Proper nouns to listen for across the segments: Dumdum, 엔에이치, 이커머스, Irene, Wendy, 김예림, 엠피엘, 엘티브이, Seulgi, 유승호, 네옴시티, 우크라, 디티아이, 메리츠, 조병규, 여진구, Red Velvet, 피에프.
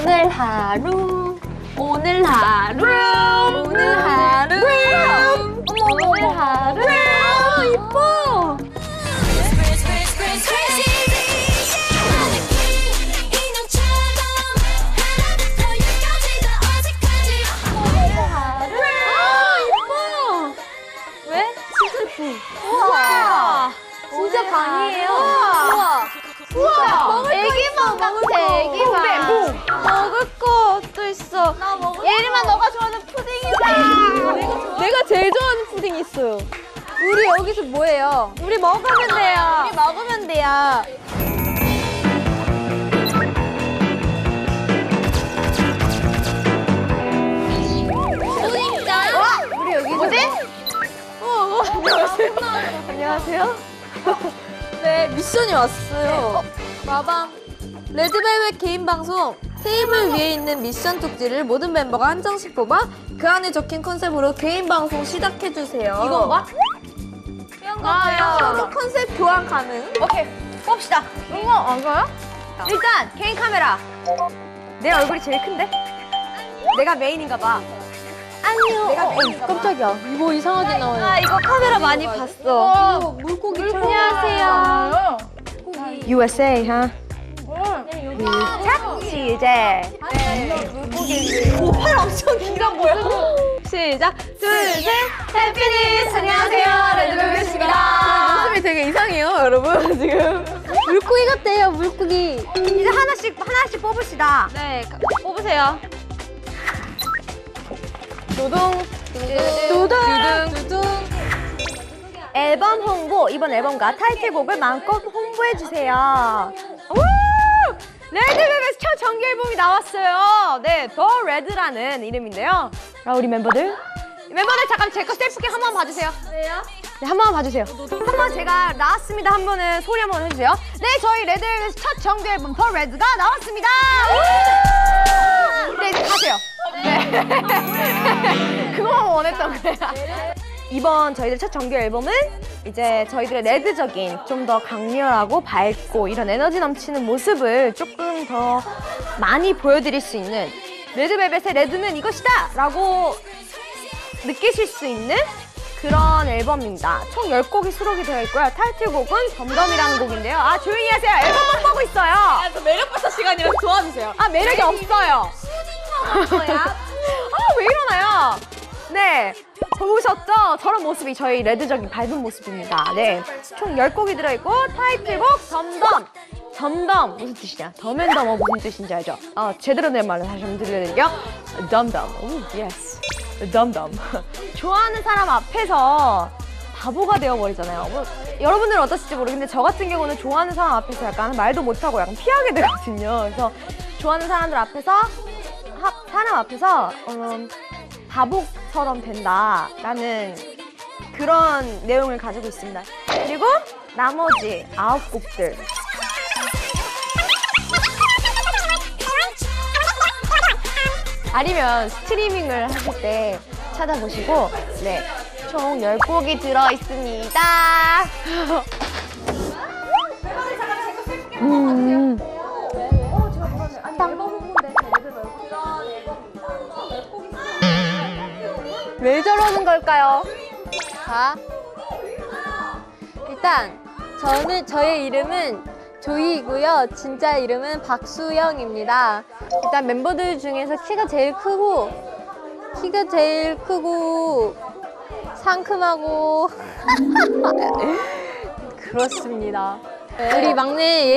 오늘 하루 아, 이뻐. 왜? 진짜 우와. 진짜 강이에요. 우와. 애기맘 같아. 애기맘. 먹을 것도 있어. 예림아, 너가 좋아하는 푸딩이다. 내가 제일 좋아하는 푸딩이 있어요. 우리 여기서 뭐예요? 우리 먹으면 돼요. 우리 먹으면 돼요. 푸딩이다. 우리 여기서 뭐지? 안녕하세요. 안녕하세요. 네, 미션이 왔어요. 마방 레드벨벳 개인 방송 테이블 위에 있는 미션 쪽지를 모든 멤버가 한 장씩 뽑아 그 안에 적힌 컨셉으로 개인 방송 시작해주세요. 이건가? 이건가요? 컨셉 교환 가능. 오케이, 뽑읍시다. 이거 안 가요? 일단 개인 카메라. 내 얼굴이 제일 큰데? 내가 메인인가 봐. 아니요. 내가 깜짝이야. 뭐 이상하게 나와요. 아, 이거 카메라 많이 봤어. 이거 물고기. 안녕하세요. 물고기. USA, 하? 시작! 시작! 물고기. 오, 팔 엄청 길어 보여. 시작! 둘, 셋! 해피니스! 안녕하세요. 레드벨벳입니다. 모습이 되게 이상해요, 여러분. 지금. 물고기 같대요, 물고기. 이제 하나씩 뽑읍시다. 네, 뽑으세요. 두둥. 앨범 홍보, 이번 앨범과 타이틀곡을 마음껏 홍보해주세요. 레드벨벳 첫 정규 앨범이 나왔어요. 네, 더 레드라는 이름인데요. 아, 우리 멤버들 잠깐 제 거 셀프캠 한 번 봐주세요. 왜요? 네, 한 번만 봐주세요. 한 번 제가 나왔습니다. 한 번은 소리 한 번 해주세요. 네, 저희 레드벨벳 첫 정규 앨범 더 레드가 나왔습니다. 네, 이제 가세요. 네. 그거만 원했던 거야. 이번 저희들 첫 정규 앨범은 이제 저희들의 레드적인 좀 더 강렬하고 밝고 이런 에너지 넘치는 모습을 조금 더 많이 보여드릴 수 있는, 레드벨벳의 레드는 이것이다! 라고 느끼실 수 있는 그런 앨범입니다. 총 10곡이 수록이 되어 있고요. 타이틀곡은 덤덤이라는 곡인데요. 아, 조용히 하세요. 앨범만 보고 있어요. 아, 저 매력 발사 시간이라서 도와주세요. 아, 매력이 없어요. 아, 왜 이러나요? 네, 보셨죠? 저런 모습이 저희 레드적인 밝은 모습입니다. 네, 총 10곡이 들어있고 타이틀곡 덤덤! 덤덤! 무슨 뜻이냐? 덤앤덤어 무슨 뜻인지 알죠? 아, 제대로 된 말로 다시 한번 들려드릴게요. 덤덤, 오, 예스. 덤덤. 좋아하는 사람 앞에서 바보가 되어버리잖아요. 뭐, 여러분들은 어떠실지 모르겠는데 저 같은 경우는 좋아하는 사람 앞에서 약간 말도 못하고 약간 피하게 되거든요. 그래서 좋아하는 사람들 앞에서 바보처럼 된다라는 그런 내용을 가지고 있습니다. 그리고 나머지 9곡들. 아니면 스트리밍을 하실 때 찾아보시고, 네, 총 10곡이 들어있습니다. 왜 저러는 걸까요? 자, 일단 저의 이름은 조이이고요. 진짜 이름은 박수영입니다. 일단 멤버들 중에서 키가 제일 크고 상큼하고 그렇습니다. 우리 막내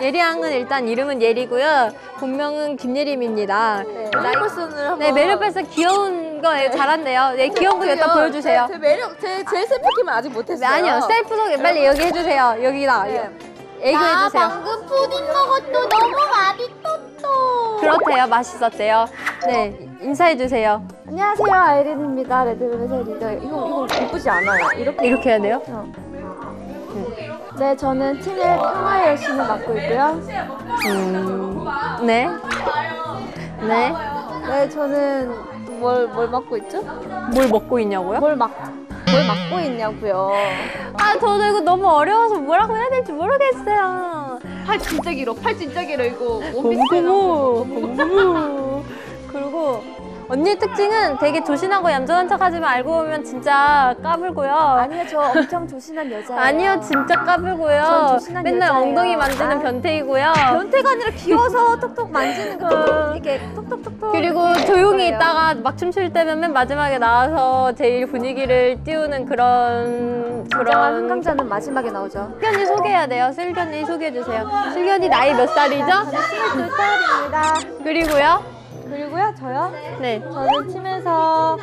예리양은 일단 이름은 예리고요. 본명은 김예림입니다. 네, 네, 매력 발사 귀여운 거 잘한대요. 네, 귀여운 거 일단 보여주세요. 제 매력, 제 셀프캠은 아직 못했어요. 네, 아니요, 셀프 소개 빨리 여기 해주세요. 여기다. 네. 애교 해주세요. 나 방금 푸딩 먹었어. 너무 맛있었어. 그렇대요, 맛있었대요. 네, 인사해주세요. 안녕하세요, 아이린입니다. 레드벨벳의 리더. 이거 예쁘지 않아요? 이렇게 해야 돼요? 네, 저는 팀의 평화 열심히 맡고 있고요. 네, 저는 뭘 맡고 있죠? 뭘 먹고 있냐고요? 뭘 맡고 있냐고요. 아, 저도 이거 너무 어려워서 뭐라고 해야 될지 모르겠어요. 팔 진짜 길어, 팔 진짜 길어. 이거 원피스예요. 그리고 언니의 특징은 되게 조신하고 얌전한 척하지만 알고 보면 진짜 까불고요. 아니요, 저 엄청 조신한 여자예요. 아니요, 진짜 까불고요. 전 조신한 맨날 여자예요. 엉덩이 만지는 변태이고요. 변태가 아니라 귀여워서 톡톡 만지는 거. 이렇게 톡톡톡톡. 그리고 조용히 있다가 막 춤출 때면 맨 마지막에 나와서 제일 분위기를 띄우는 그런 한강자는 마지막에 나오죠. 슬기 언니 소개해야 돼요. 슬기 언니 소개해주세요. 슬기 언니 나이 몇 살이죠? 저는 22살입니다. 그리고요? 저요? 네. 저는 팀에서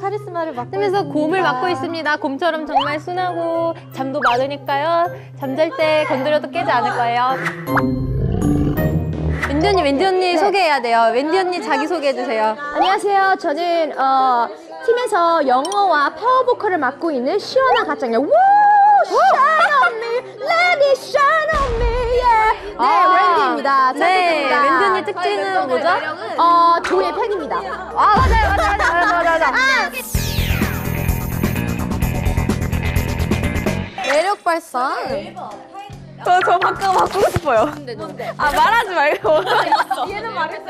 카리스마를 맡고 팀에서 곰을 맡고 있습니다. 곰처럼 정말 순하고 잠도 많으니까요. 잠잘 때 건드려도 깨지 않을 거예요. 웬디 언니 소개해야 돼요. 웬디 언니 자기소개해 주세요. 안녕하세요. 저는 팀에서 영어와 파워보컬을 맡고 있는 시원한 가창력. 우! Shine on me! Let it shine on me! Yeah. 네, 웬디입니다. 네, 웬디 언니 특징은 뭐죠? 조의 팬입니다. 아, 맞아요. 매력 발산. 저 방금 바꾸고 싶어요. 뭔데? 아, 말하지 말고. 얘는 말했어.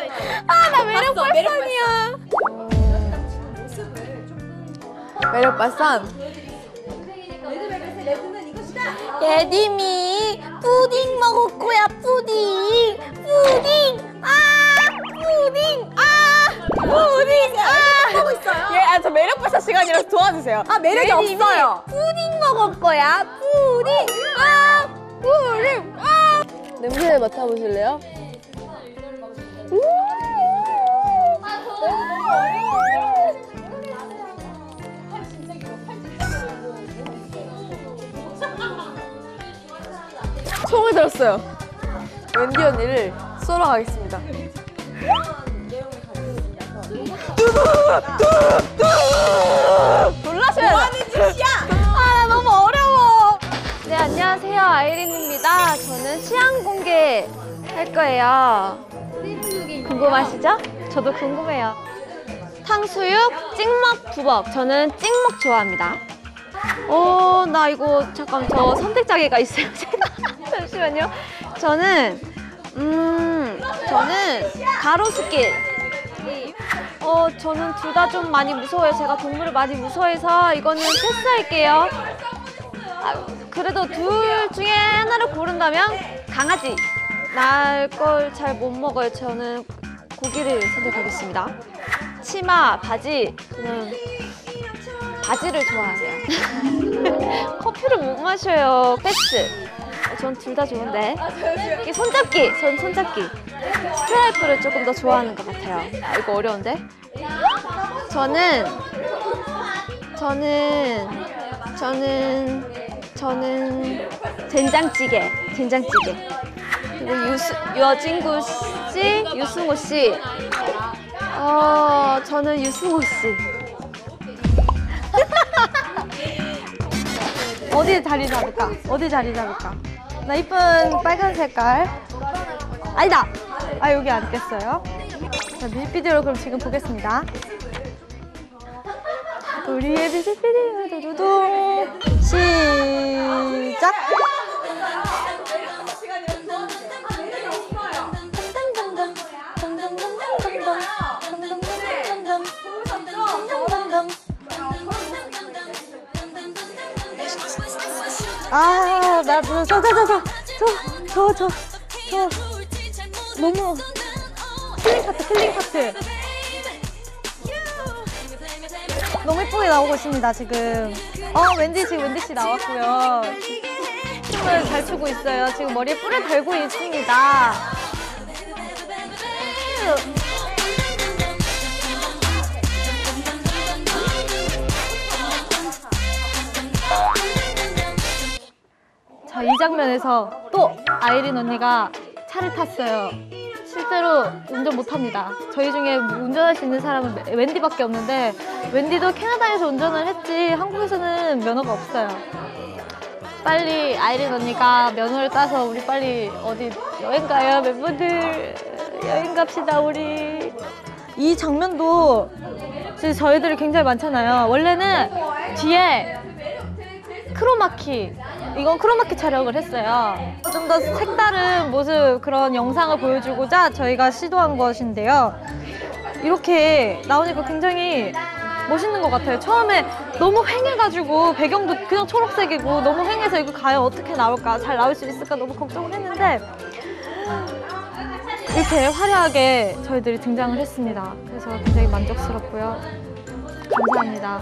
아, 나 매력 발산이야. 매력 발산. 예림이 푸딩 먹을 거야, 푸딩. 푸딩 하고 있어요. 예, 저 매력 발산 시간이라서 도와주세요. 아, 매력이 없어요. 푸딩 먹을 거야, 푸딩. 냄새를 맡아보실래요? 네, 진짜 일도를 먹으실래요? 총을 들었어요. 웬디 언니를 쏘러 가겠습니다. 놀라셔야 돼. 뭐하는 짓이야? 아, 너무 어려워. 네, 안녕하세요. 아이린입니다. 저는 취향 공개 할 거예요. 궁금하시죠? 저도 궁금해요. 탕수육, 찍먹, 부먹. 저는 찍먹 좋아합니다. 오, 나 이거 잠깐 저 선택장애가 있어요. 잠시만요. 저는 가로수길. 저는 둘 다 좀 많이 무서워요. 제가 동물을 많이 무서워해서 이거는 패스할게요. 아, 그래도 둘 중에 하나를 고른다면 강아지. 날 걸 잘 못 먹어요. 저는 고기를 선택하겠습니다. 치마, 바지. 저는 바지를 좋아하세요. 커피를 못 마셔요. 패스. 전 둘 다 좋은데. 손잡기! 전 손잡기. 스트라이프를 조금 더 좋아하는 것 같아요. 아, 이거 어려운데? 저는 된장찌개. 그리고 여진구 씨, 유승호 씨. 저는 유승호 씨. 어디에 자리 잡을까? 나 이쁜 빨간 색깔. 아니다! 아, 여기 앉겠어요. 자, 뮤직비디오로 그럼 지금 보겠습니다. 우리의 뮤직비디오 도도도 시작! 아, 나 너무 킬링 파트 너무 예쁘게 나오고 있습니다 지금. 웬디 씨 나왔고요. 춤을 잘 추고 있어요. 지금 머리에 뿔을 달고 있습니다. 자, 이 장면에서 또 아이린 언니가 차를 탔어요. 실제로 운전 못합니다. 저희 중에 운전할 수 있는 사람은 웬디밖에 없는데, 웬디도 캐나다에서 운전을 했지 한국에서는 면허가 없어요. 빨리 아이린 언니가 면허를 따서 우리 빨리 어디 여행 가요. 멤버들 여행 갑시다 우리. 이 장면도 저희들이 굉장히 많잖아요. 원래는 뒤에 크로마키 이건 크로마키 촬영을 했어요. 좀 더 색다른 모습, 그런 영상을 보여주고자 저희가 시도한 것인데요. 이렇게 나오니까 굉장히 멋있는 것 같아요. 처음에 너무 휑해가지고 배경도 그냥 초록색이고 너무 휑해서 이거 과연 어떻게 나올까, 잘 나올 수 있을까 너무 걱정을 했는데 이렇게 화려하게 저희들이 등장을 했습니다. 그래서 굉장히 만족스럽고요. 감사합니다.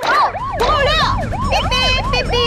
어! 뭐가 올려! 삐삐! 삐삐!